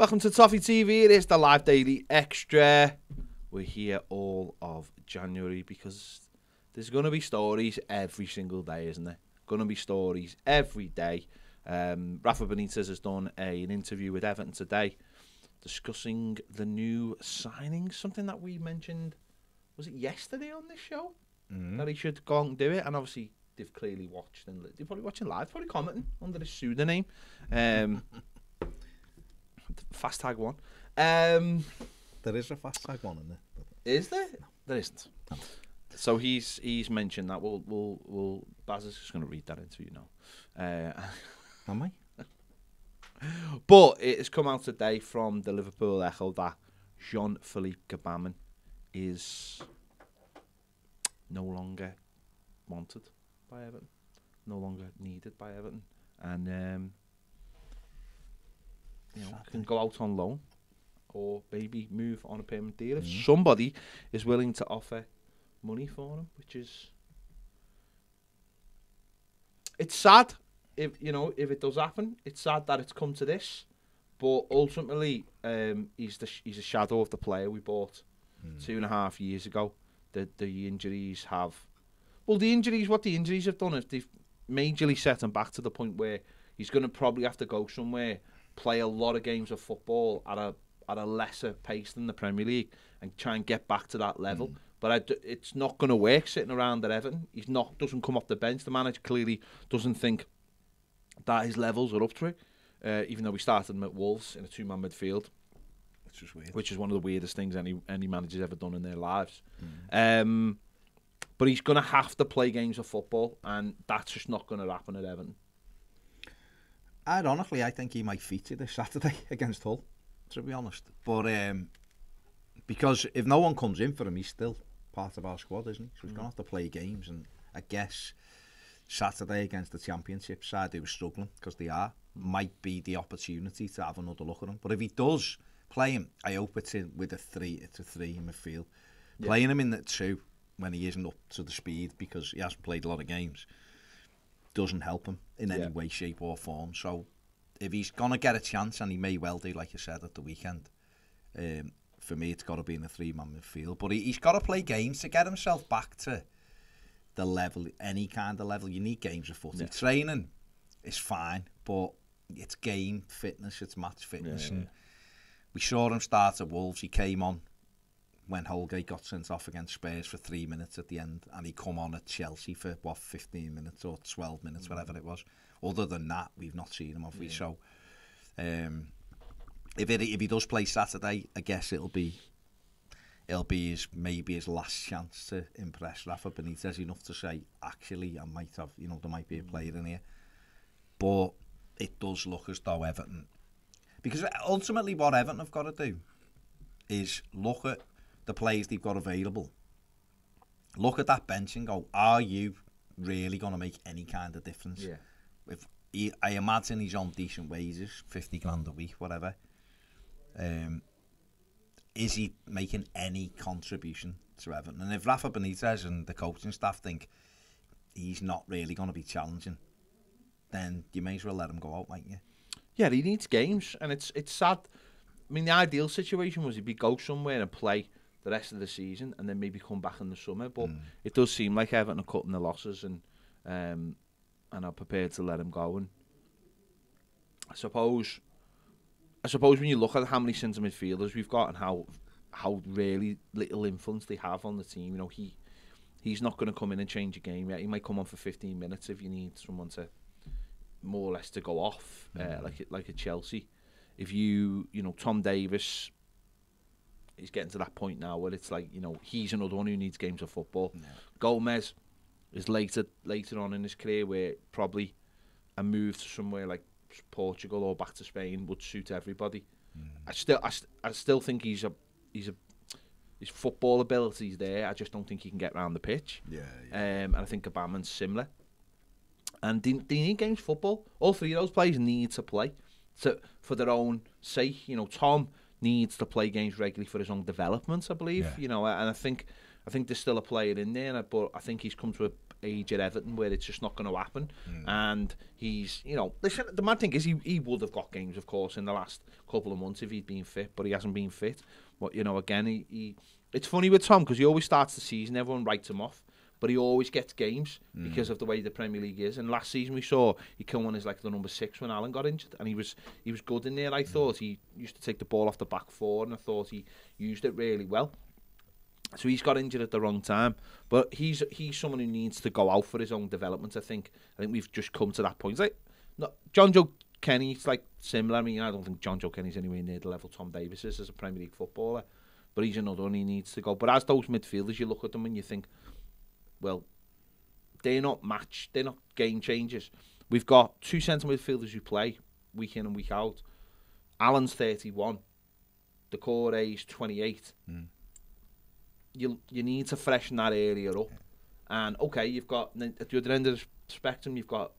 Welcome to Toffee TV. It is the live daily extra. We're here all of January because there's going to be stories every single day, isn't there? Going to be stories every day. Rafa Benitez has done an interview with Everton today discussing the new signings, something that we mentioned, was it yesterday on this show? That he should go and do it. And obviously, they've clearly watched and they're probably watching live, probably commenting under his pseudonym. Fast tag one. There is a fast tag one in there. Is there? No. There isn't. No. So he's mentioned that. We'll Baz is just going to read that interview now. Am I? But it has come out today from the Liverpool Echo that Jean-Philippe Gbamin is no longer wanted by Everton, no longer needed by Everton, and you know, can go out on loan or maybe move on a permanent deal if somebody is willing to offer money for him, which is, it's sad. If you know, if it does happen, it's sad that it's come to this, but ultimately he's a shadow of the player we bought 2.5 years ago. The injuries have, well, the injuries, what the injuries have done is they've majorly set him back to the point where he's going to probably have to go somewhere, play a lot of games of football at a lesser pace than the Premier League and try and get back to that level. But it's not going to work sitting around at Everton. He's not, doesn't come off the bench. The manager clearly doesn't think that his levels are up to it, even though we started him at Wolves in a two-man midfield. Which is weird. Which is one of the weirdest things any manager's ever done in their lives. But he's going to have to play games of football, and that's just not going to happen at Everton. Ironically, I think he might feature this Saturday against Hull, to be honest. But because if no one comes in for him, he's still part of our squad, isn't he? So he's going to have to play games, and I guess Saturday against the Championship side who was struggling, because they are, might be the opportunity to have another look at him. But if he does play him, I hope it's in with a three in midfield. Yeah. Playing him in the two when he isn't up to the speed, because he hasn't played a lot of games, doesn't help him in any way, shape or form. So if he's going to get a chance, and he may well do, like you said, at the weekend, for me it's got to be in a three-man midfield. But he's got to play games to get himself back to the level, any kind of level. You need games of footy. Yeah. Training is fine, but it's game fitness, it's match fitness. Yeah, yeah. And we saw him start at Wolves. He came on when Holgate got sent off against Spurs for 3 minutes at the end, and he come on at Chelsea for, what, 15 minutes or 12 minutes, whatever it was. Other than that, we've not seen him, have we? So if he does play Saturday, I guess it'll be maybe his last chance to impress Rafa Benitez enough to say, actually, I might have, you know, there might be a player in here. But it does look as though Everton, because ultimately what Everton have got to do is look at the players they've got available, look at that bench and go, are you really going to make any kind of difference? Yeah. If he, I imagine he's on decent wages, 50 grand a week, whatever. Is he making any contribution to Everton? And if Rafa Benitez and the coaching staff think he's not really going to be challenging, then you may as well let him go out, mightn't you? Yeah, he needs games, and it's sad. I mean, the ideal situation was he'd go somewhere and play the rest of the season and then maybe come back in the summer, but it does seem like Everton are cutting the losses and are prepared to let him go. And I suppose when you look at how many centre midfielders we've got and how really little influence they have on the team, you know, he's not going to come in and change a game yet. He might come on for 15 minutes if you need someone to more or less to go off, like a Chelsea. If you know, Tom Davies is getting to that point now where it's like, you know, he's another one who needs games of football. No. Gomes is later on in his career where probably a move to somewhere like Portugal or back to Spain would suit everybody. I still think his football ability's there. I just don't think he can get round the pitch. And I think Gbamin's similar. And they need games of football. All three of those players need to play for their own sake. You know, Tom needs to play games regularly for his own development, I believe. You know, and I think there's still a player in there, but I think he's come to a age at Everton where it's just not going to happen. And he's, you know, listen, the mad thing is he would have got games, of course, in the last couple of months if he'd been fit, but he hasn't been fit. But, you know, again, he it's funny with Tom because he always starts the season, everyone writes him off, but he always gets games because of the way the Premier League is. And last season we saw he came on as like the number 6 when Allan got injured, and he was good in there. I thought he used to take the ball off the back four, and I thought he used it really well. So he's got injured at the wrong time, but he's someone who needs to go out for his own development. I think we've just come to that point. It's like, no, Jonjoe Kenny, it's like similar. I mean, I don't think Jonjoe Kenny's anywhere near the level Tom Davies is as a Premier League footballer, but he's another one he needs to go. But as those midfielders, you look at them and you think, well, they're not match, they're not game changers. We've got two centre midfielders who play week in and week out. Allan's 31, Doucouré's 28. You need to freshen that area up. And okay, you've got at the other end of the spectrum, you've got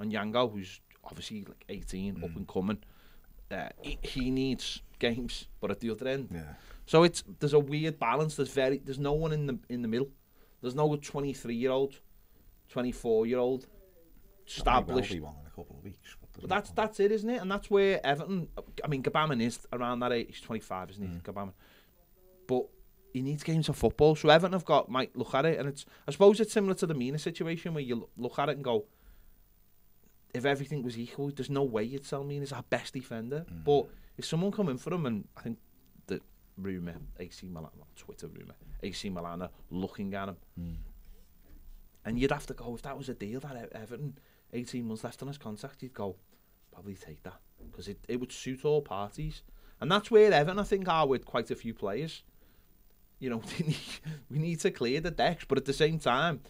Onyango, who's obviously like 18, up and coming. He needs games, but at the other end, so there's a weird balance. There's no one in the middle. There's no 23-year-old, 24-year-old, established. Well be one in a couple of weeks, but that's it, isn't it? And that's where Everton. I mean, Gbamin is around that age. He's 25, isn't he? Gbamin, but he needs games of football. So Everton might look at it, and it's, I suppose it's similar to the Mina situation where you look at it and go, if everything was equal, there's no way you'd sell Mina's our best defender. But if someone come in for him, and I think the rumour, AC Milan, not Twitter rumour, AC Milan are looking at him. And you'd have to go, if that was a deal that Everton, 18 months left on his contract, you'd go, probably take that. Because it would suit all parties. And that's where Everton, I think, are with quite a few players. You know, we need to clear the decks, but at the same time,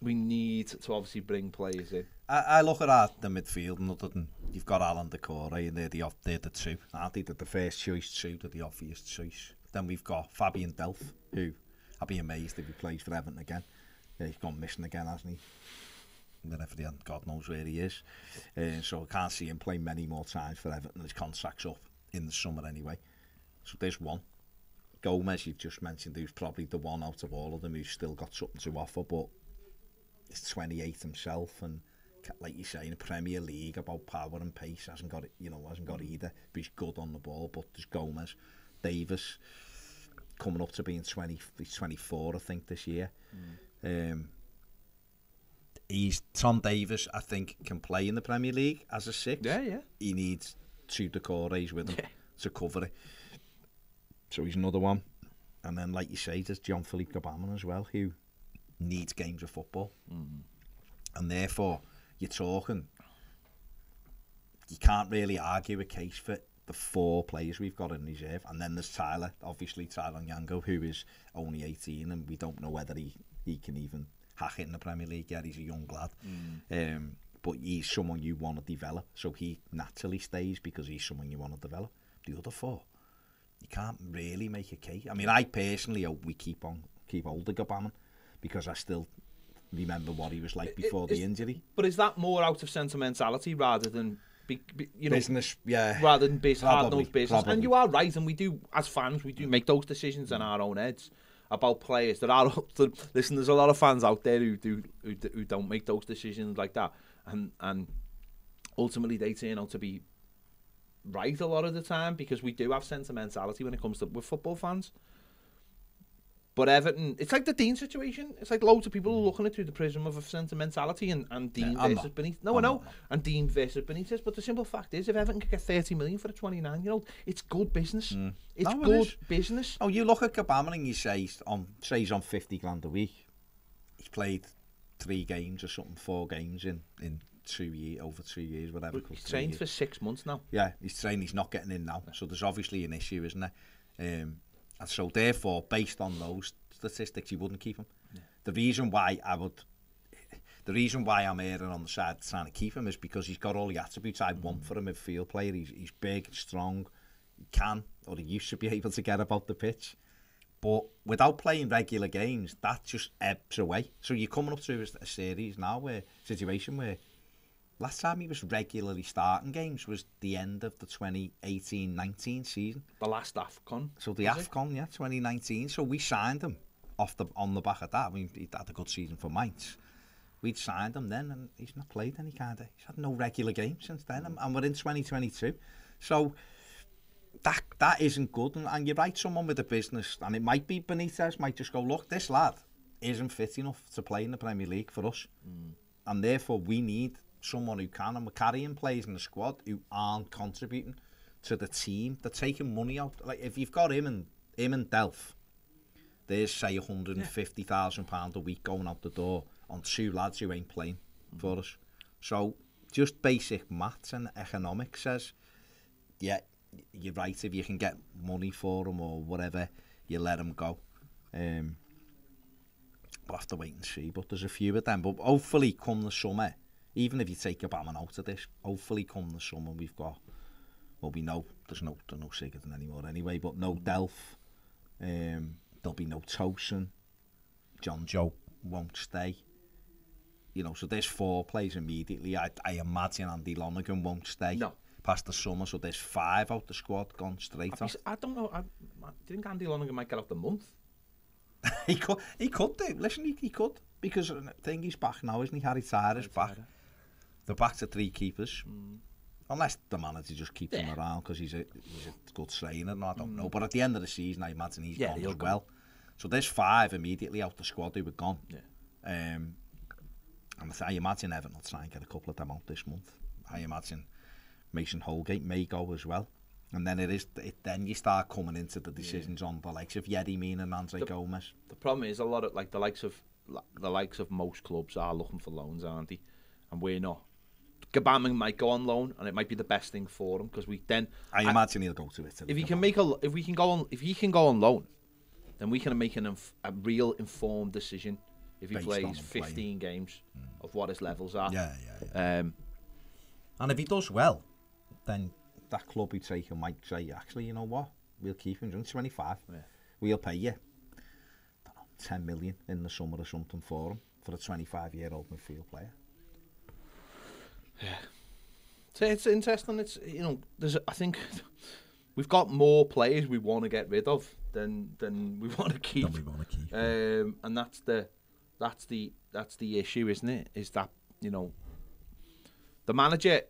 we need to obviously bring players in. I look at the midfield, and other than you've got Allan, Doucouré, and they're the two. Andy did the first choice, two to the obvious choice. Then we've got Fabian Delph, who I'd be amazed if he plays for Everton again. Yeah, he's gone missing again, hasn't he? Whenever he God knows where he is. So I can't see him playing many more times for Everton. His contract's up in the summer anyway. So there's one. Gomes, you've just mentioned, who's probably the one out of all of them who's still got something to offer, but he's 28 himself, and like you say, in the Premier League, about power and pace, hasn't got either, but he's good on the ball. But there's Gomes, Davies, coming up to being 20, he's 24, I think, this year. Tom Davies, I think, can play in the Premier League as a 6. Yeah. He needs two Doucourés with him to cover it. So he's another one. And then, like you say, there's Jean-Philippe Gbamin as well, who needs games of football. And therefore, you're talking, you can't really argue a case for the 4 players we've got in reserve. And then there's Tyler Onyango, who is only 18, and we don't know whether he can even hack it in the Premier League yet. He's a young lad. But he's someone you want to develop. So he naturally stays because he's someone you want to develop. The other 4, you can't really make a case. I mean, I personally hope we keep hold of Gbamin, because I still remember what he was like before the injury. But is that more out of sentimentality rather than business? Yeah, rather than hard-nosed business. Probably. And you are right, and we do, as fans, we do make those decisions in our own heads about players. Listen, there's a lot of fans out there who don't make those decisions like that, and ultimately they turn out to be right a lot of the time, because we do have sentimentality when it comes to with football fans. But Everton, it's like the Dean situation. It's like loads of people are looking at it through the prism of sentimentality and Dean versus Benitez. No, I know. And Dean versus Benitez. But the simple fact is, if Everton could get 30 million for a 29-year-old, it's good business. It's good business. Oh, you look at Gbamin and you say he's on 50 grand a week. He's played 3 games or something, 4 games in 2 years, over 2 years, whatever. But he's trained for 6 months now. Yeah, he's trained. He's not getting in now. So there's obviously an issue, isn't there? And so therefore, based on those statistics, you wouldn't keep him. Yeah. The reason why I'm erring on the side trying to keep him is because he's got all the attributes I want for a midfield player. He's big, strong, he used to be able to get about the pitch. But without playing regular games, that just ebbs away. So you're coming up to a series now, where last time he was regularly starting games was the end of the 2018-19 season. The last AFCON. So the AFCON, 2019. So we signed him on the back of that, I mean, he'd had a good season for Mainz. We'd signed him then, and he's not played any kind of. He's had no regular game since then, and we're in 2022. So that isn't good. And you write someone with a business, and it might be Benitez, might just go, look, this lad isn't fit enough to play in the Premier League for us, and therefore we need someone who can. And we're carrying players in the squad who aren't contributing to the team. They're taking money out. Like if you've got him and Delph, there's say £150,000 a week going out the door on two lads who ain't playing for us. So just basic maths and economics says, yeah, you're right, if you can get money for them or whatever, you let them go. We'll have to wait and see, but there's a few of them. But hopefully come the summer, even if you take Gbamin out of this, hopefully come the summer we've got, well, we know there's no Sigurdsson anymore anyway, but no Delph, there'll be no Tosin, Jonjoe won't stay. You know, so there's four players immediately. I imagine Andy Lonergan won't stay past the summer, so there's five out the squad gone straight off. I don't know. I think Andy Lonergan might get out the month. he could do. Listen, he could, because I think he's back now, isn't he? Harry Tyres is back. They're back to three keepers, unless the manager just keeps him around because he's a good trainer. No, I don't know. But at the end of the season, I imagine he's gone as well. So there's five immediately out the squad who were gone. And I imagine Everton will try and get a couple of them out this month. I imagine Mason Holgate may go as well. And then then you start coming into the decisions on the likes of Yerry Mina and Andre Gomes. The problem is a lot of the likes of most clubs are looking for loans, aren't they? And we're not. Gbamin might go on loan, and it might be the best thing for him because we then. I imagine he'll go to Italy. If he can go on loan, then we can make a real informed decision if he plays 15 games of what his levels are. Yeah. And if he does well, then that club who take him might say, actually, you know what? We'll keep him. He's only 25. Yeah. We'll pay you, I don't know, 10 million in the summer or something for him, for a 25-year-old midfield player. Yeah. So it's interesting. It's, you know, I think we've got more players we want to get rid of than we want to keep. And that's the issue, isn't it? Is that, you know, the manager,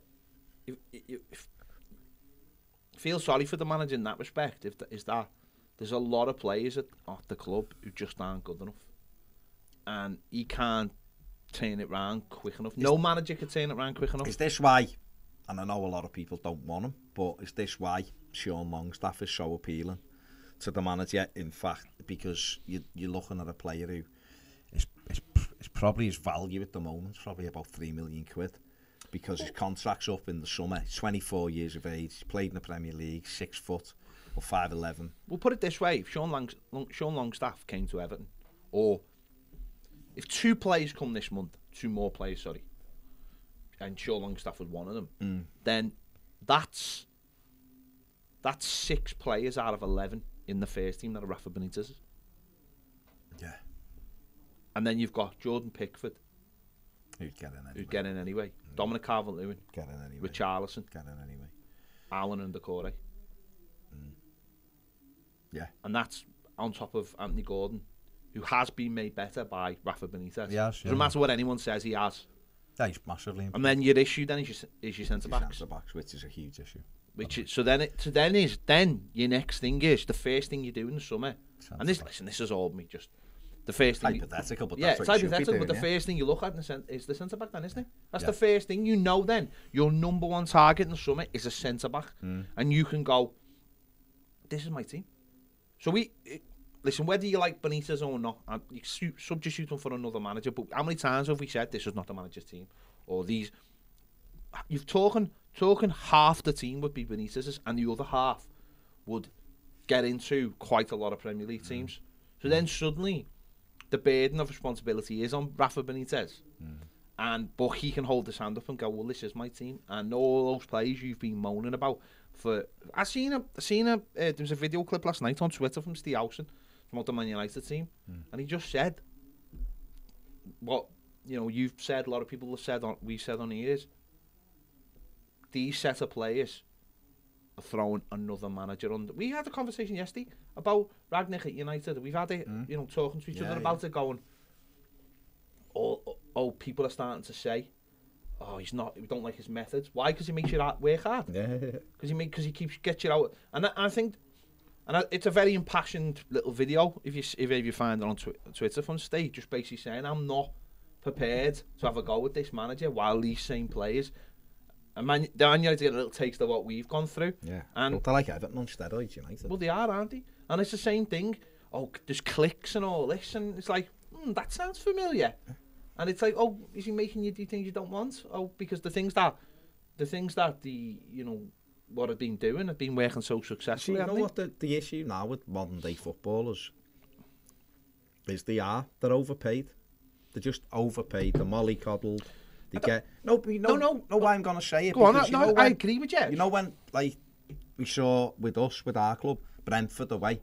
if feel sorry for the manager in that respect, is that there's a lot of players at the club who just aren't good enough, and he can't turn it round quick enough. No manager can turn it round quick enough. Is this why, and I know a lot of people don't want him, but is this why Sean Longstaff is so appealing to the manager? In fact, because you're looking at a player who is probably his value at the moment, probably about £3 million, because his contract's up in the summer. He's 24 years of age. He's played in the Premier League, 6 foot or 5'11". We'll put it this way: if Sean Longstaff came to Everton, or if two more players come this month, and Sean Longstaff was one of them, then that's 6 players out of 11 in the first team that are Rafa Benitez. Yeah. And then you've got Jordan Pickford, who'd get in anyway. Dominic Calvert-Lewin, get in anyway. Richarlison, get in anyway. Allan and Doucouré. Yeah. And that's on top of Anthony Gordon, who has been made better by Rafa Benitez. Yes. Doesn't matter what anyone says, he has. Yeah, he's massively improved. And then your issue then is your centre backs. Centre backs, which is a huge issue. So then your next thing is the first thing you do in the summer. This is all me just. The first thing hypothetical, but that's what you should be doing, but the first thing you look at is the centre back, then, isn't it? That's the first thing you know. Then your number one target in the summer is a centre back, and you can go, "This is my team." So listen, whether you like Benitez or not, you substitute him for another manager. But how many times have we said this is not the manager's team, or these? You've talking half the team would be Benitez's, and the other half would get into quite a lot of Premier League teams. So then suddenly, the burden of responsibility is on Rafa Benitez, but he can hold his hand up and go, "Well, this is my team," and all those players you've been moaning about. For I seen a there was a video clip last night on Twitter from Stuyvesant about the Man United team, and he just said, "What you've said, a lot of people have said, we've said on here is these set of players throwing another manager on. We had a conversation yesterday about Rangnick at United. We've had it, you know, talking to each other about it, going, oh, people are starting to say, oh, he's not, we don't like his methods. Why? Because he makes you work hard. Because he gets you out. And I think, and it's a very impassioned little video, if you find it on Twitter from Steve, just basically saying, I'm not prepared to have a go with this manager while these same players. And Man United get a little taste of what we've gone through. Yeah, and they're like Everton on steroids, United. Well, they are, aren't they? And it's the same thing. Oh, there's clicks and all this, and it's like, that sounds familiar. And it's like, oh, is he making you do things you don't want? Oh, because the things that you know, what have been doing have been working so successfully. See, you know what the issue now with modern day footballers is they're overpaid. They're just overpaid. They're mollycoddled. I'm going to say it. Go on, I agree with you. You know when, like, we saw with our club, Brentford away,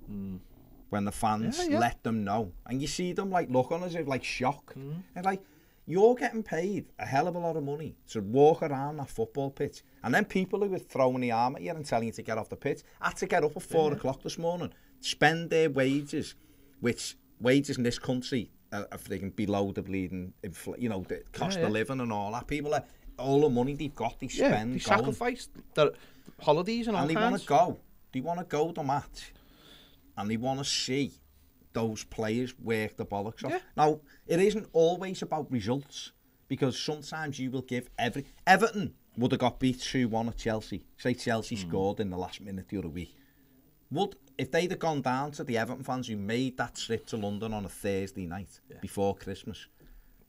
when the fans let them know, and you see them like look on as if like shock. And like, you're getting paid a hell of a lot of money to walk around that football pitch, and then people who are throwing the arm at you and telling you to get off the pitch had to get up at 4 o'clock this morning, spend their wages, which wages in this country. If they can below the bleeding, you know, the cost of living and all that. People are, all the money they've got, they spend. They sacrificed their holidays and all that. And they want to go. They want to go the match. And they want to see those players work the bollocks off. Now, it isn't always about results, because sometimes you will give Everton would have got beat 2-1 at Chelsea. Say Chelsea scored in the last minute the other week. If they'd have gone down to the Everton fans who made that trip to London on a Thursday night before Christmas,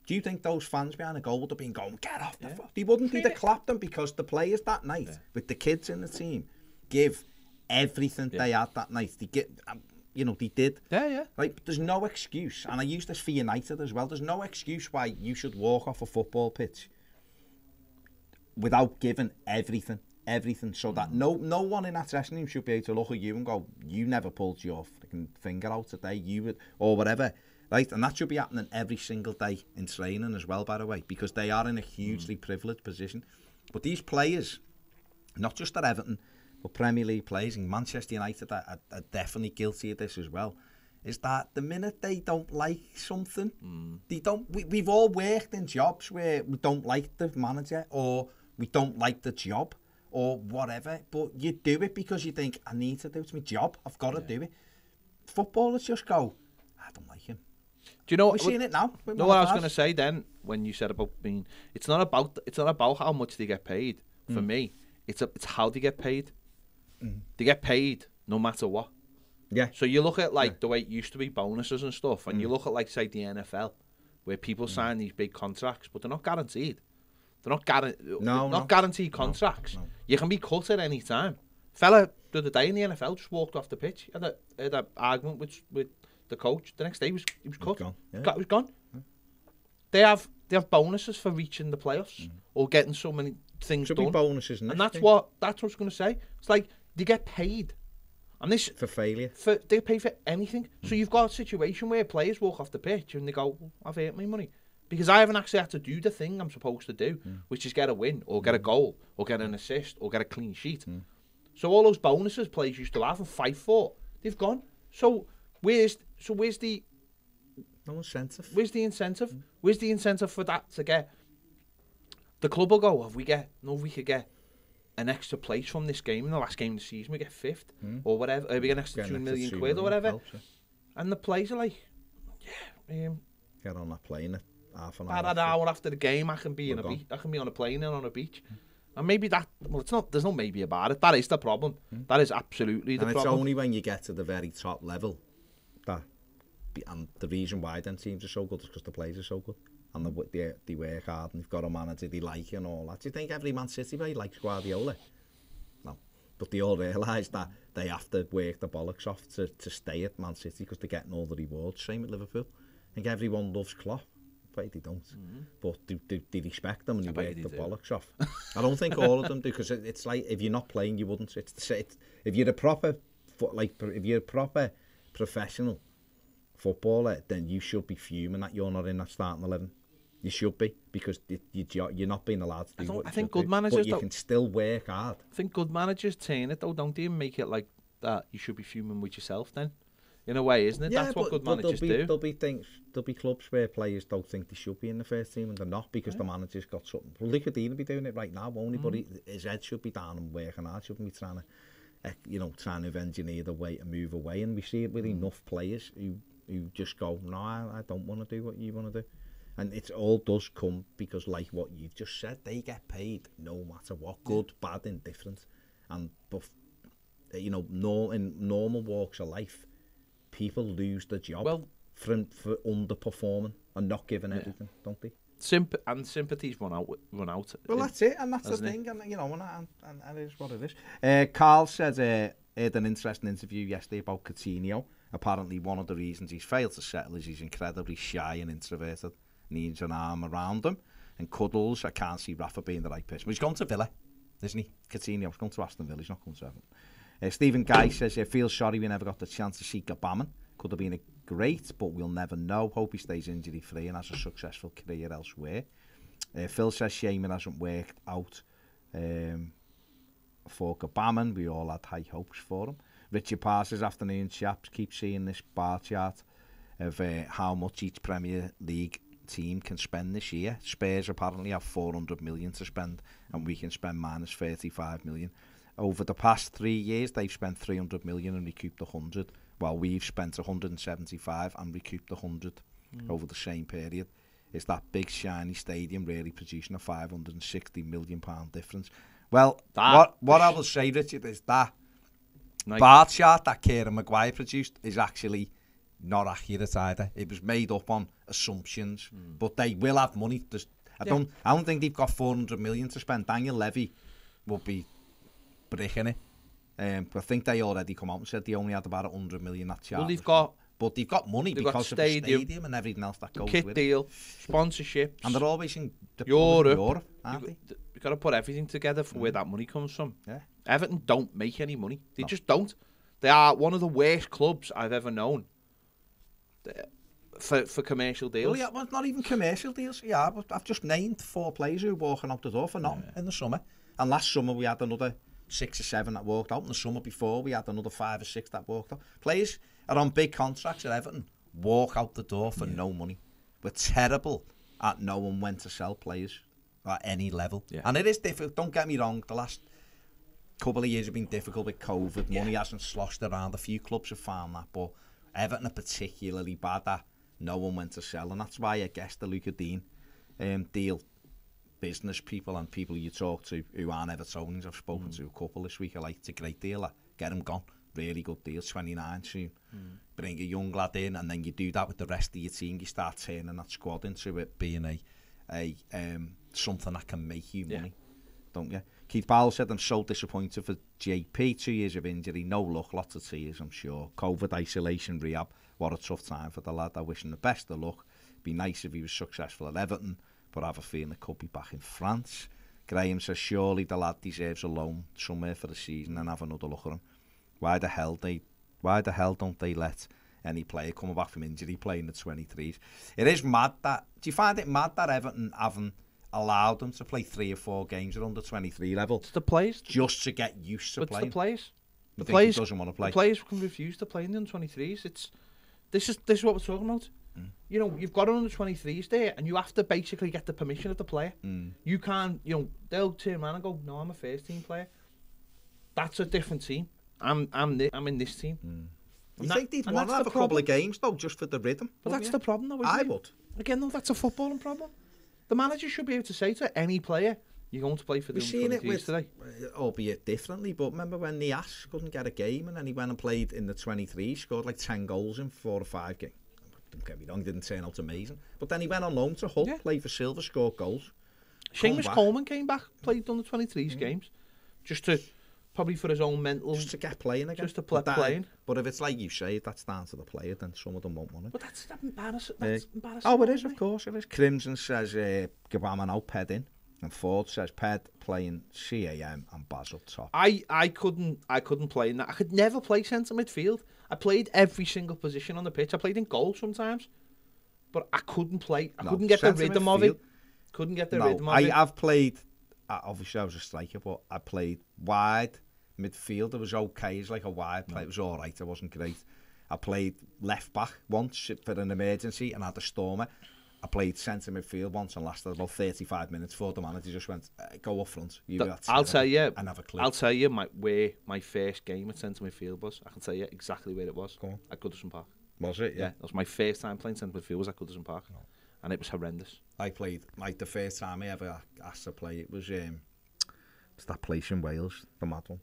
do you think those fans behind the goal would have been going, get off the fuck? They wouldn't have clapped them, because the players that night, with the kids in the team, give everything they had that night. They get, you know, they did. Like, there's no excuse, and I use this for United as well, there's no excuse why you should walk off a football pitch without giving everything, so that no one in that dressing room should be able to look at you and go, you never pulled your freaking finger out today, you would, or whatever, right? And that should be happening every single day in training as well, by the way, because they are in a hugely privileged position. But these players, not just at Everton, but Premier League players, and Manchester United are definitely guilty of this as well, is that the minute they don't like something, they don't. We've all worked in jobs where we don't like the manager, or we don't like the job, or whatever, but you do it because you think, I need to do it, it's my job, I've got to do it. Footballers just go, I don't like him. Do you know, we're seeing it now. No, what I was going to say then, when you said about being, it's not about how much they get paid. For me, it's how they get paid. They get paid no matter what. Yeah. So you look at, like, the way it used to be, bonuses and stuff, and you look at, like, say, the NFL, where people sign these big contracts, but they're not guaranteed. They're not guaranteed contracts. No. You can be cut at any time. Fella the other day in the NFL just walked off the pitch. Had an argument with the coach. The next day he was cut. He was gone. Yeah. They have bonuses for reaching the playoffs or getting so many things done. Be bonuses, and that's what I was going to say. It's like they get paid, and this for failure. They pay for anything. So you've got a situation where players walk off the pitch and they go, well, "I've earned my money." Because I haven't actually had to do the thing I'm supposed to do, which is get a win, or get a goal, or get an assist, or get a clean sheet. So all those bonuses players used to have and fight for, they've gone. So where's the incentive? Where's the incentive? Where's the incentive for that to get? The club will go, we could get an extra place from this game in the last game of the season, we get fifth, or whatever, or we get an extra £2 million or whatever. Helps, and the players are like, get on that plane. Half an hour after the game, I can be I can be on a plane and on a beach, and maybe that. Well, it's not. There's no maybe about it. That is the problem. That is absolutely the problem. And it's only when you get to the very top level and the reason why them teams are so good is because the players are so good, and they work hard, and they've got a manager they like and all that. Do you think every Man City player likes Guardiola? No, but they all realise that they have to work the bollocks off to stay at Man City because they're getting all the rewards. Same at Liverpool. I think everyone loves Klopp. They don't, but they respect them, and you work the bollocks off. I don't think all of them do, because it's like, if you're not playing, you wouldn't. If you're a proper, professional footballer, then you should be fuming that you're not in that starting 11. You should be, because you're not being allowed to do what you should do. But you can still work hard. I think good managers turn it, though, don't they? And make it like that. You should be fuming with yourself then, in a way, isn't it? Yeah, that's what good managers do. There'll be clubs where players don't think they should be in the first team and they're not, because the manager's got something. Well, they could even be doing it right now, won't he? But his head should be down and working hard. Shouldn't be trying to, trying to engineer the way to move away. And we see it with enough players who just go, no, I don't want to do what you want to do. And it all does come because, like what you just said, they get paid no matter what, good, bad, indifferent. And, in normal walks of life, people lose their job for underperforming and not giving everything, don't they? Sympathy's run out. Well, that's it, and that's the thing, and that is what it is. Carl said he had an interesting interview yesterday about Coutinho. Apparently, one of the reasons he's failed to settle is he's incredibly shy and introverted. Needs an arm around him and cuddles. I can't see Rafa being the right person. But he's gone to Villa, isn't he? Coutinho's gone to Aston Villa. He's not going to Everton. Stephen Guy says he feels sorry we never got the chance to see Gbamin. Could have been great, but we'll never know. Hope he stays injury free and has a successful career elsewhere. Phil says Shaman hasn't worked out for Gbamin. We all had high hopes for him. Richard Parsons, afternoon chaps, keep seeing this bar chart of how much each Premier League team can spend this year. Spurs apparently have 400 million to spend and we can spend minus 35 million. Over the past 3 years they've spent 300 million and recouped 100, while we've spent 175 and recouped 100 over the same period. Is that big shiny stadium really producing a 560 million pound difference? Well, what I will say, Richard, is that bar chart that Kieran Maguire produced is actually not accurate either. It was made up on assumptions, but they will have money. I don't think they've got 400 million to spend. Daniel Levy will be bricking it. I think they already come out and said they only had about 100 million that charter. Well, they've got money because of the stadium and everything else that goes with it. Kit deal, sponsorships, and they're always in Europe, aren't they? You've got to put everything together for where that money comes from. Yeah. Everton don't make any money. They just don't. They are one of the worst clubs I've ever known. For commercial deals. Well, yeah, well, not even commercial deals. Yeah, but I've just named 4 players who are walking out the door for nothing in the summer. And last summer we had another 6 or 7 that walked out. And the summer before we had another 5 or 6 that walked out. Players are on big contracts at Everton, walk out the door for no money. We're terrible at knowing when to sell players at any level. Yeah. And it is difficult. Don't get me wrong. The last couple of years have been difficult with COVID. Money hasn't sloshed around. A few clubs have found that, but Everton are particularly bad at knowing when to sell, and that's why I guess the Luca Dean deal, business people and people you talk to who aren't Evertonians, I've spoken to a couple this week, I like, it's a great deal, get them gone, really good deal, 29 soon, bring a young lad in, and then you do that with the rest of your team, you start turning that squad into it being a something that can make you money, don't you? Keith Powell said, I'm so disappointed for JP, 2 years of injury, no luck, lots of tears, I'm sure. COVID, isolation, rehab, what a tough time for the lad. I wish him the best of luck. Be nice if he was successful at Everton, but I have a feeling it could be back in France. Graham says, surely the lad deserves a loan somewhere for the season and have another look at him. Why the hell don't they let any player coming back from injury playing the 23s? It is mad that, do you find it mad that Everton haven't allowed them to play 3 or 4 games at under 23 level? It's the players. Just to get used to playing. It's the players. The players doesn't want to play. The players can refuse to play in the under 23s. This is what we're talking about. You know, you've got an under 23s there, and you have to basically get the permission of the player. You can't. You know, they'll turn around and go, "No, I'm a first team player. That's a different team. I'm in this team." You think they'd want to have a couple of games though, just for the rhythm? But that's the problem, though. Isn't it? I would. Again, though, that's a footballing problem. The manager should be able to say to any player, you're going to play for the under-23s today. Albeit differently, but remember when Nias couldn't get a game and then he went and played in the 23s, scored like 10 goals in 4 or 5 games. Don't get me wrong, didn't turn out amazing. But then he went on loan to Hull, played for Silver, scored goals. Seamus Coleman came back, played on the 23s games, just to, probably for his own mental... Just to get playing again. Just to playing. But if it's like you say, that's down to the player, then some of them won't want it. But that's embarrassing. Oh, it is, of course it is. Crimson says, Gbamin out, Ped in. And Ford says, Ped playing CAM and Basil top. I couldn't play in that. I could never play centre midfield. I played every single position on the pitch. I played in goal sometimes. but I couldn't play. I couldn't get the rhythm of it. Couldn't get the rhythm of it. I've played, obviously I was a striker, but I played wide, midfield. It was okay. It was like a wide play. It was all right. It wasn't great. I played left back once for an emergency and had a stormer. I played centre midfield once and lasted about 35 minutes before the manager just went, go up front. I'll tell you, and have a clue. I'll tell you where my first game at centre midfield was. I can tell you exactly where it was. Go on. At Goodison Park. Was it? Yeah. It was my first time playing centre midfield was at Goodison Park. No. And it was horrendous. I played, like the first time I ever asked to play, it was that place in Wales, the mad one.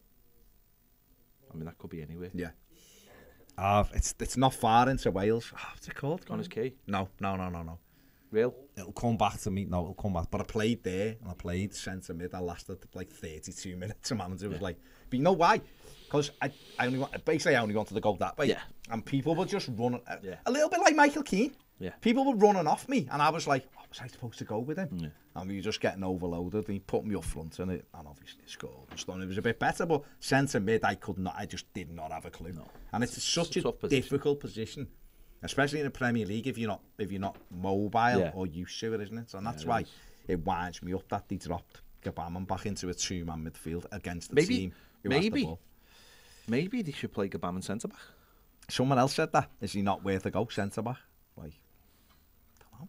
I mean, that could be anywhere. Yeah. It's not far into Wales. What's it called? Connors Quay? No. Real? It'll come back to me. No, it'll come back. But I played there, and I played centre mid. I lasted like 32 minutes. The manager was like, but you know why? Because I only wanted to go that way. Yeah. And people were just running. A little bit like Michael Keane. Yeah. People were running off me, and I was like, what was I supposed to go with him? Yeah. And we were just getting overloaded. He put me up front, and obviously scored. It was a bit better, but centre mid, I just did not have a clue. No. And it's such a difficult position, especially in the Premier League if you're not mobile or used to it, isn't it? And that's why it winds me up that they dropped Gbamin back into a two-man midfield against the team who has the ball. Maybe they should play Gbamin centre back. Someone else said that. Is he not worth a go centre back? Like, I don't know.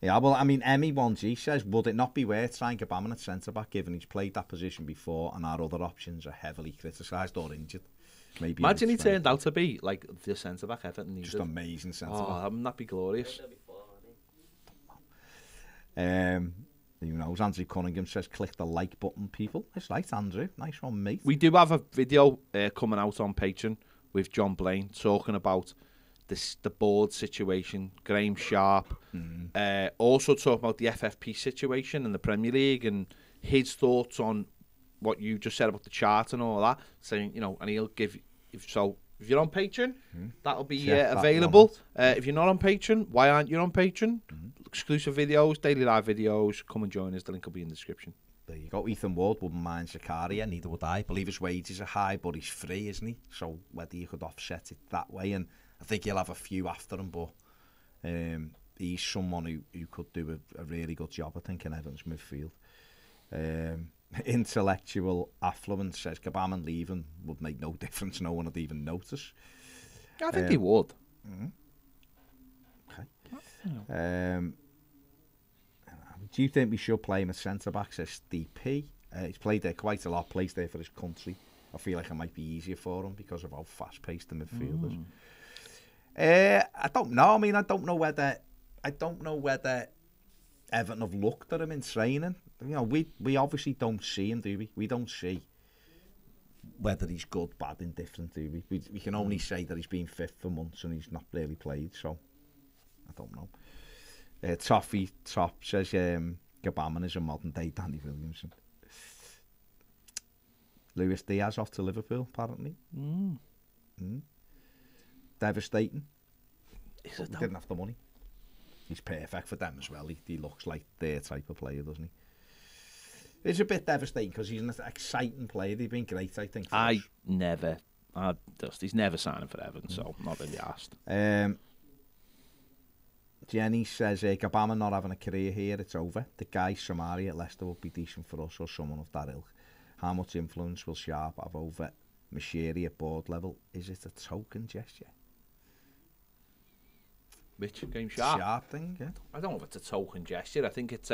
Yeah, well, I mean, ME1G says, would it not be worth trying Gbamin at centre-back, given he's played that position before and our other options are heavily criticised or injured? Maybe. Imagine he turned out to be, like, the centre-back Everton needed. Just amazing centre-back. Oh, wouldn't that be glorious? Who knows? Andrew Cunningham says, click the like button, people. It's right, Andrew. Nice one, mate. We do have a video coming out on Patreon with John Blaine talking about the board situation, Graham Sharp, also talk about the FFP situation and the Premier League and his thoughts on what you just said about the chart and all that, saying, and he'll give, if you're on Patreon, that'll be available. If you're not on Patreon, why aren't you on Patreon? Exclusive videos, daily live videos, come and join us, the link will be in the description. There you go. Ethan Ward wouldn't mind Zakaria, neither would I. I believe his wages are high, but he's free, isn't he? So whether you could offset it that way, and I think he'll have a few after him, but he's someone who could do a really good job, I think, in Everton's midfield. Intellectual affluence says Gbamin leaving would make no difference. No one would even notice. I think he would. Okay. Do you think we should play him as centre-back, says DP? He's played there quite a lot, plays there for his country. I feel like it might be easier for him because of how fast-paced the midfield is. I don't know. I mean, I don't know whether Everton have looked at him in training. We obviously don't see him, do we? We don't see whether he's good, bad, indifferent, do we? We can only say that he's been fit for months and he's not really played. So I don't know. Toffee Top says Gbamin is a modern-day Danny Williamson. Luis Diaz off to Liverpool, apparently. Devastating. He didn't have the money. He's perfect for them as well. He looks like their type of player, doesn't he? It's a bit devastating because he's an exciting player. They've been great, I think. He's never signing for Everton, so I'm not really asked. Jenny says, Gbamin not having a career here, it's over. The guy Samari at Leicester would be decent for us or someone of that ilk. How much influence will Sharp have over Mashiri at board level? Is it a token gesture? Which game Sharp thing? Yeah. I don't know if it's a token gesture. I think it's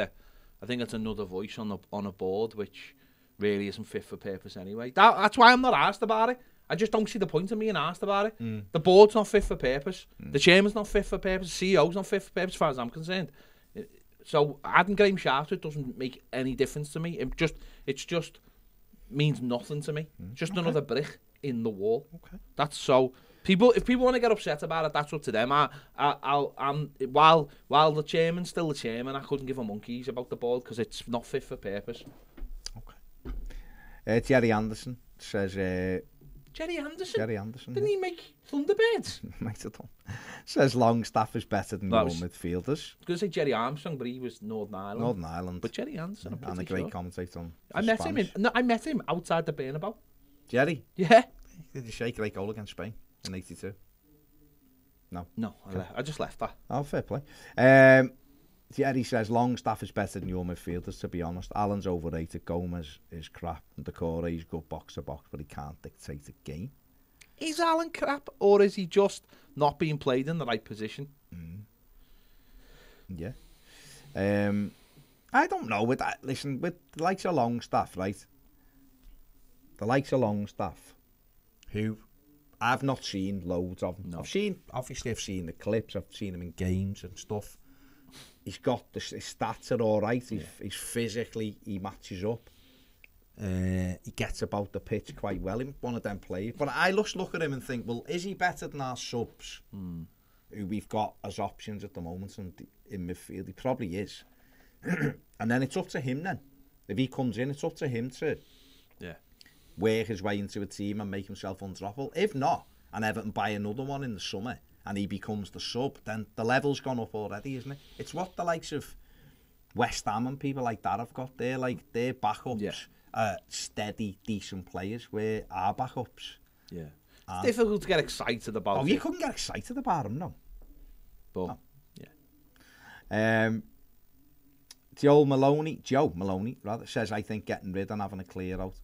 another voice on a board which really isn't fit for purpose anyway. That's why I'm not asked about it. I just don't see the point of being asked about it. The board's not fit for purpose. The chairman's not fit for purpose. The CEO's not fit for purpose, as far as I'm concerned. So adding Graham Sharp to it doesn't make any difference to me. It just means nothing to me. Just another brick in the wall. Okay. That's so. If people want to get upset about it, that's up to them. While the chairman's still the chairman, I couldn't give a monkeys about the board because it's not fit for purpose. Okay. Gerry Anderson says. Gerry Anderson. Didn't he make Thunderbirds? Might have done. Says Longstaff is better than all midfielders. I was going to say Jerry Armstrong, but he was Northern Ireland. But Gerry Anderson, and a great commentator on Spanish. I met him outside the Bernabeu. Jerry? Yeah. Did he shake a great goal against Spain in '82? No. No, okay. I just left that. Oh, fair play. Thierry says Longstaff is better than your midfielders, to be honest. Allan's overrated, Gomes is crap, and Doucouré is good box to box, but he can't dictate a game. Is Allan crap, or is he just not being played in the right position? Mm. Yeah. I don't know. With that, listen, with the likes of Longstaff, right? The likes of Longstaff, who I've not seen loads of them. No. I've seen the clips. I've seen him in games and stuff. He's got his stats are all right. He's physically, he matches up. He gets about the pitch quite well. He's one of them players. But I just look at him and think, well, is he better than our subs, who we've got as options at the moment and in midfield? He probably is. And then it's up to him then. If he comes in, it's up to him to work his way into a team and make himself undroppable. If not, and Everton buy another one in the summer and he becomes the sub, then the level's gone up already, isn't it? It's what the likes of West Ham and people like that have got. They're like, their backups are steady, decent players, where our backups... Yeah. It's difficult to get excited about it. You couldn't get excited about them, no. But, yeah. Joe Maloney, says, I think getting rid and having a clear out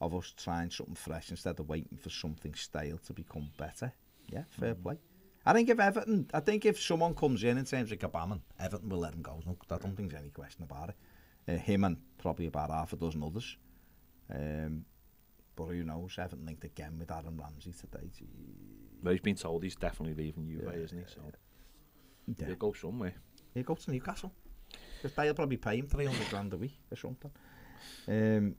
of us trying something fresh instead of waiting for something stale to become better. Yeah, fair play. I think if someone comes in terms of Gbamin, Everton will let him go. I don't think there's any question about it. Him and probably about half a dozen others. But who knows? Everton linked again with Aaron Ramsey today. Well, he's been told he's definitely leaving UA, isn't he? So he'll go somewhere. He'll go to Newcastle. Because they'll probably pay him $300 grand a week or something.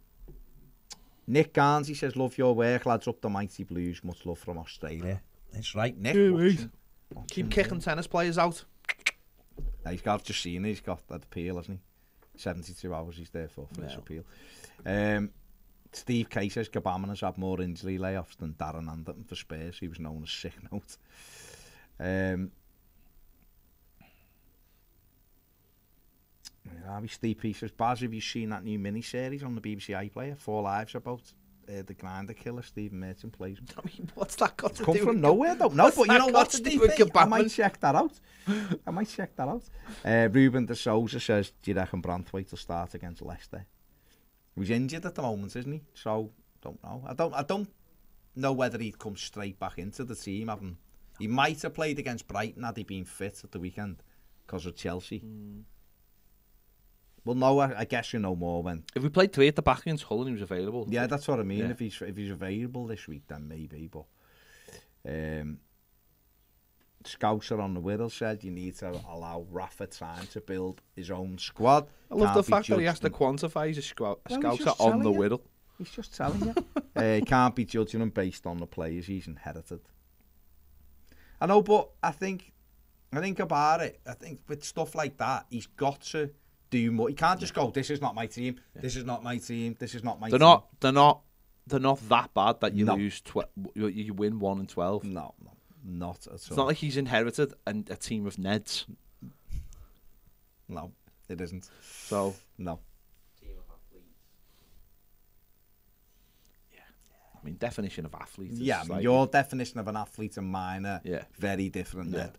Nick Garnsey says, love your work, lads, up the mighty Blues. Much love from Australia. That's right, Nick. Watching keep kicking tennis players out. Yeah, I've just seen it. He's got that appeal, hasn't he? 72 hours he's there for this appeal. Steve K says, Gbamin has had more injury layoffs than Darren Anderton for Spurs. He was known as Sick Note. Steve P says, Baz, have you seen that new mini-series on the BBC iPlayer, 4 Lives, about the grinder killer, Stephen Merchant plays him? I mean, what's that got to do? It's come from nowhere, though. No, but you know what, Steve P, I might check that out. Ruben de Souza says, do you reckon Branthwaite will start against Leicester? He's injured at the moment, isn't he? So, don't know. I don't know whether he'd come straight back into the team. He might have played against Brighton had he been fit at the weekend because of Chelsea. Mm. Well, no, I guess you know more when. If we played 3 at the back against Hull and he was available. Yeah, that's what I mean. Yeah. If he's available this week, then maybe. But Scouser on the Whittle said you need to allow Rafa time to build his own squad. I love the fact that he has to quantify he's a Scouser on the Whittle. He's just telling you. He can't be judging him based on the players he's inherited. I know, but I think about it. I think with stuff like that, he's got to do more. You can't just go, this is not my team, this is not my team, this is not my team. They're not that bad that you lose, you win 1 in 12. No, not at all. It's not like he's inherited a team of Neds. No, it isn't. So, no. Team of athletes. Yeah. I mean, definition of athlete. Yeah, I mean, like, your definition of an athlete and mine are very different. Yeah.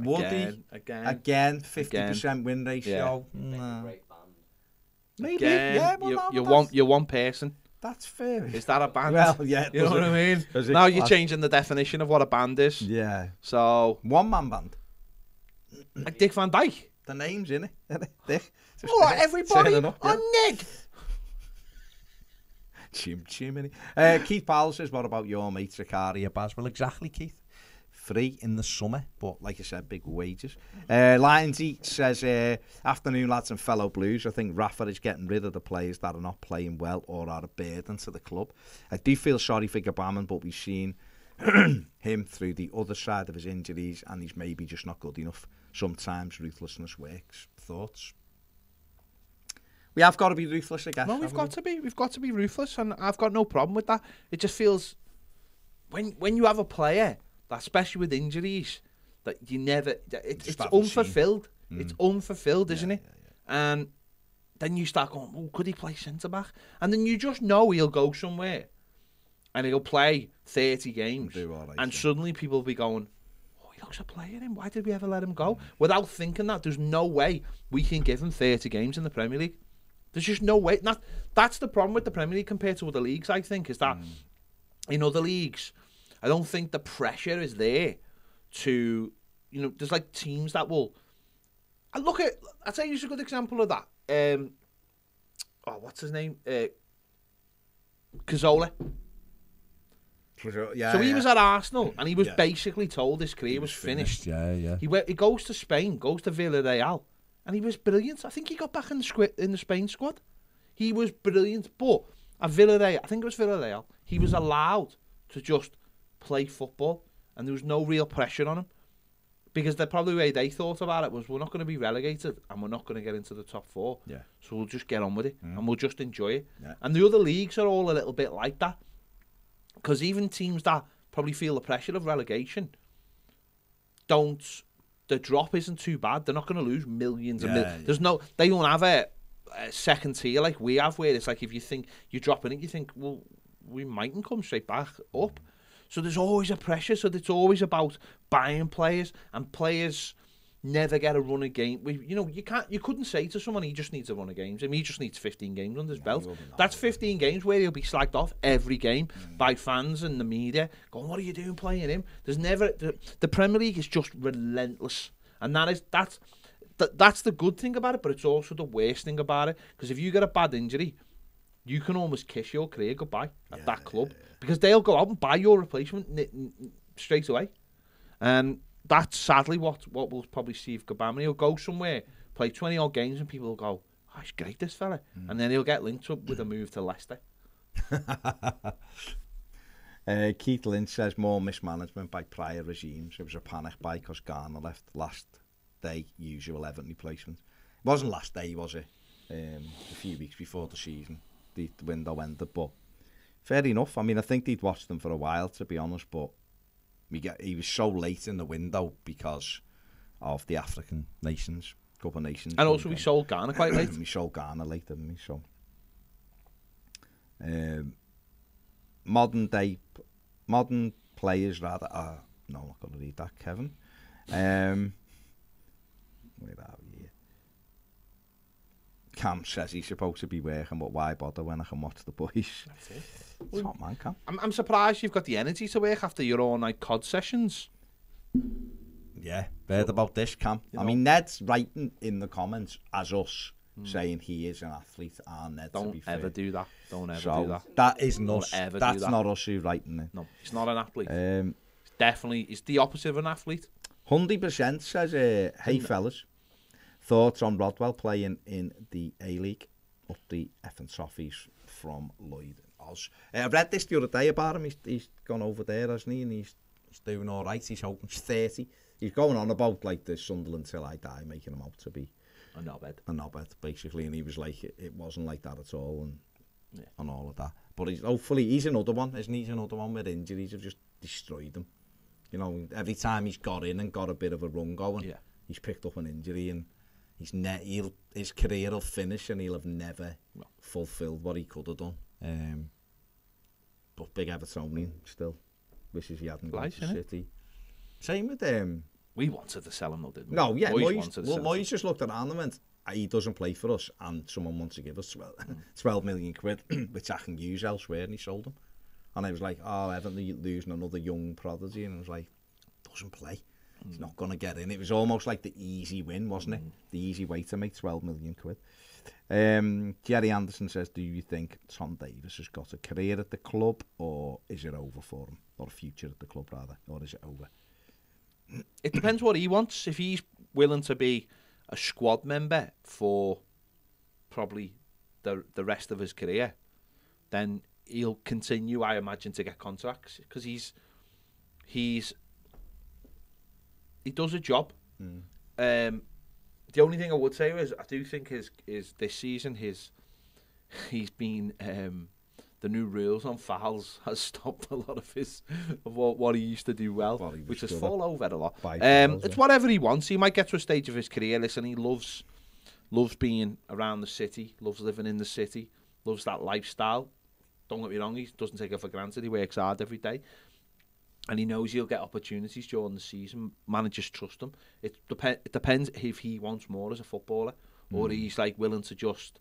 Again, 50% win ratio. Yeah. Nah. Maybe, again, yeah. Well, you're one person. That's fair. Is that a band? Well, yeah. You know what I mean? Now you're changing the definition of what a band is. Yeah. So one-man band. Like Dick Van Dyke. The name's in it. Dick. What, everybody? Up, yeah. On Nick. Chimney. Keith Powell says, what about your mate Zakaria Baz? Well, exactly, Keith. Free in the summer, but like I said, big wages. Lions Eat says, afternoon lads and fellow Blues, I think Rafa is getting rid of the players that are not playing well or are a burden to the club. I do feel sorry for Gbamin, but we've seen him through the other side of his injuries and he's maybe just not good enough. Sometimes ruthlessness works. Thoughts? We have got to be ruthless, I guess. No, we've got to be ruthless and I've got no problem with that. It just feels, when you have a player, especially with injuries, that you never, it's unfulfilled. It's unfulfilled, isn't it? Yeah. And then you start going, oh, could he play centre back? And then you just know he'll go somewhere and he'll play 30 games. And suddenly people will be going, oh, he looks a player in. Why did we ever let him go? Without thinking that, there's no way we can give him 30 games in the Premier League. There's just no way. That's the problem with the Premier League compared to other leagues, I think, is that in other leagues, I don't think the pressure is there to, you know, there's like teams that will, and look at, I'll tell you a good example of that. Oh, what's his name? Cazorla. Yeah, so he was at Arsenal, and he was basically told his career was finished. He goes to Spain, goes to Villarreal, and he was brilliant. I think he got back in the Spain squad. He was brilliant, but at Villarreal, I think it was Villarreal, he was allowed to just play football, and there was no real pressure on him, because the probably way they thought about it was, we're not going to be relegated, and we're not going to get into the top four, so we'll just get on with it, and we'll just enjoy it. And the other leagues are all a little bit like that, because even teams that probably feel the pressure of relegation don't, the drop isn't too bad. They're not going to lose millions and millions. There's no, they don't have a second tier like we have, where it's like, if you think you're dropping it, you think, well, we mightn't come straight back up. So there's always a pressure. So it's always about buying players, and players never get a run of game. You know, you couldn't say to someone, he just needs a run of games. I mean, he just needs 15 games under his belt. That's 15 games where he'll be slagged off every game by fans and the media, going, what are you doing playing him? There's never, the Premier League is just relentless. And that's the good thing about it, but it's also the worst thing about it, because if you get a bad injury, you can almost kiss your career goodbye at that club, because they'll go out and buy your replacement straight away. And that's sadly what we'll probably see of Gbamin. He'll go somewhere, play 20-odd games, and people will go, oh, he's great, this fella. And then he'll get linked up with a move to Leicester. Keith Lynch says, more mismanagement by prior regimes. It was a panic buy because Garner left last day, usual Everton replacement. It wasn't last day, was it? A few weeks before the season, the window ended, but fair enough. I mean, I think he'd watched them for a while, to be honest, but he was so late in the window because of the African Nations, Cup of Nations. And also we sold Ghana quite late. We sold Ghana late, didn't we? So, modern players rather are... No, I'm not going to read that, Kevin. Where are we? Cam says he's supposed to be working, but why bother when I can watch the boys? That's it. It's not mine, Cam. I'm surprised you've got the energy to work after your all-night COD sessions. Yeah, heard about this, Cam. I mean, Ned's writing in the comments as us, saying he is an athlete, and Ned, don't to be ever fair. Do that. Don't ever do that. That isn't us. That's not us who's writing it. No, he's not an athlete. He's the opposite of an athlete. 100% says, hey, fellas. Thoughts on Rodwell playing in the A-League, up the effing trophies from Lloyd and Oz. I read this the other day about him. He's gone over there, hasn't he? And he's doing all right. He's hoping he's 30. He's going on about like the Sunderland till I die, making him out to be a knobhead. A knobhead, basically. And he was like, it wasn't like that at all, and all of that. But hopefully he's another one, isn't he? He's another one where injuries have just destroyed him. You know, every time he's got in and got a bit of a run going, he's picked up an injury, and his career will finish, and he'll have never fulfilled what he could have done. But big Evertonian still wishes he hadn't gone to City. Same with we wanted to sell him, though, didn't we? No, yeah, Moyes just looked around and went, he doesn't play for us, and someone wants to give us 12 million quid, which I can use elsewhere, and he sold him. And I was like, oh, Everton losing another young prodigy, and I was like, doesn't play. He's not going to get in. It was almost like the easy win, wasn't it? The easy way to make 12 million quid. Gerry Anderson says, do you think Tom Davies has got a career at the club, or is it over for him? Or a future at the club, rather? Or is it over? It depends what he wants. If he's willing to be a squad member for probably the rest of his career, then he'll continue, I imagine, to get contracts, because he does a job. The only thing I would say is I do think is this season he's been the new rules on fouls has stopped a lot of what he used to do well, which is fall over a lot. It's whatever he wants. He might get to a stage of his career. Listen, he loves being around the city, loves living in the city, loves that lifestyle. don't get me wrong, he doesn't take it for granted. He works hard every day. And he knows he'll get opportunities during the season. Managers trust him. It depends if he wants more as a footballer or he's like willing to just...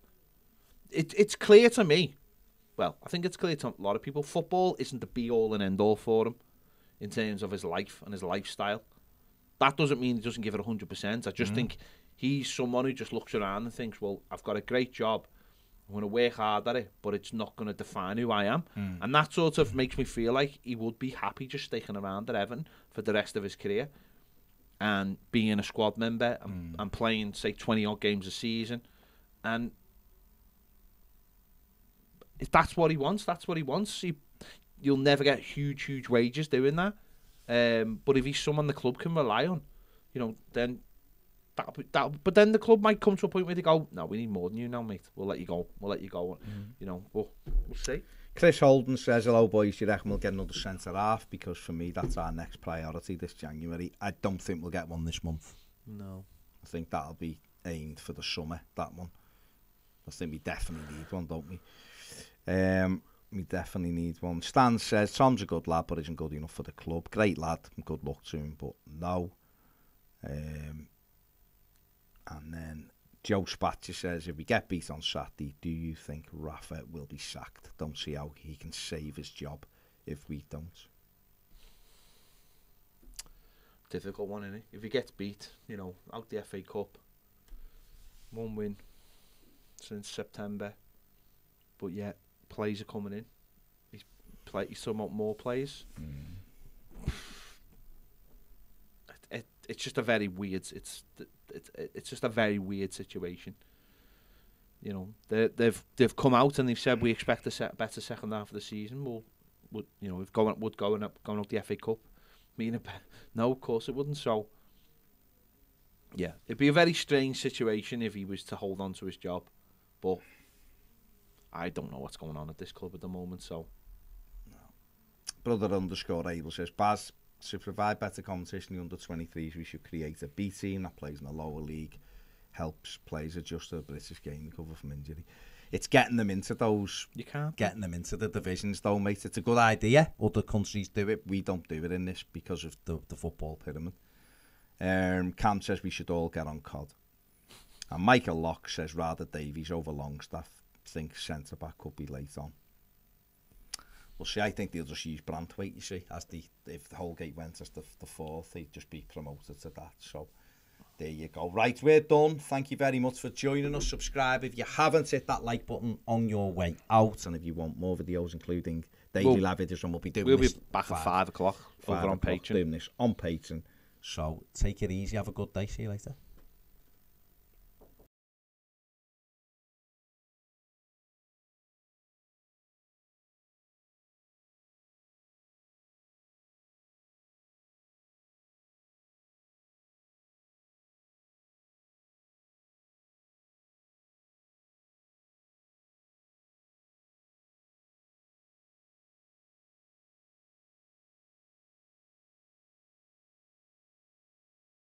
It's clear to me. Well, I think it's clear to a lot of people. Football isn't the be-all and end-all for him in terms of his life and his lifestyle. That doesn't mean he doesn't give it 100%. I just think he's someone who just looks around and thinks, well, I've got a great job. I'm going to work hard at it, but it's not going to define who I am. And that sort of makes me feel like he would be happy just sticking around at Everton for the rest of his career and being a squad member and, playing, say, 20-odd games a season. And if that's what he wants, that's what he wants. You'll never get huge, huge wages doing that. But if he's someone the club can rely on, you know, then... But then the club might come to a point where they go, no, we need more than you now, mate. We'll let you go. We'll let you go. You know, we'll see. Chris Holden says, hello, boys. Do you reckon we'll get another centre-half? Because for me, that's our next priority this January. I don't think we'll get one this month. No. I think that'll be aimed for the summer, that one. I think we definitely need one, don't we? We definitely need one. Stan says, Tom's a good lad, but isn't good enough for the club. Great lad. Good luck to him, but no. And then Joe Spatcher says, if we get beat on Saturday, do you think Rafa will be sacked? Don't see how he can save his job if we don't. Difficult one, isn't it? If he gets beat, you know, out the FA Cup, one win since September, but yet plays are coming in. He's talking about more plays. It's just a very weird. It's just a very weird situation. You know, they've come out and they've said we expect a better second half of the season. Well, would you know if going up the FA Cup, meaning no, of course it wouldn't. So yeah, it'd be a very strange situation if he was to hold on to his job. But I don't know what's going on at this club at the moment. So no. Brother_Abel says Baz. To provide better competition in the under-23s, we should create a B team that plays in the lower league, helps players adjust to the British game, recover from injury. It's getting them into those... You can't. Getting them into the divisions, though, mate. It's a good idea. Other countries do it. We don't do it in this because of the football pyramid. Cam says we should all get on COD. And Michael Locke says rather Davies over Longstaff. Thinks centre-back could be late on. Well, see, I think they'll just use Branthwaite, you see, as if the Holgate went as the fourth, he'd just be promoted to that. So there you go. Right, we're done. Thank you very much for joining us. Subscribe if you haven't. Hit that like button on your way out. And if you want more videos, including daily live videos, we'll be doing this. We'll be back at 5 o'clock over on Patreon. Doing this on Patreon. So take it easy. Have a good day. See you later.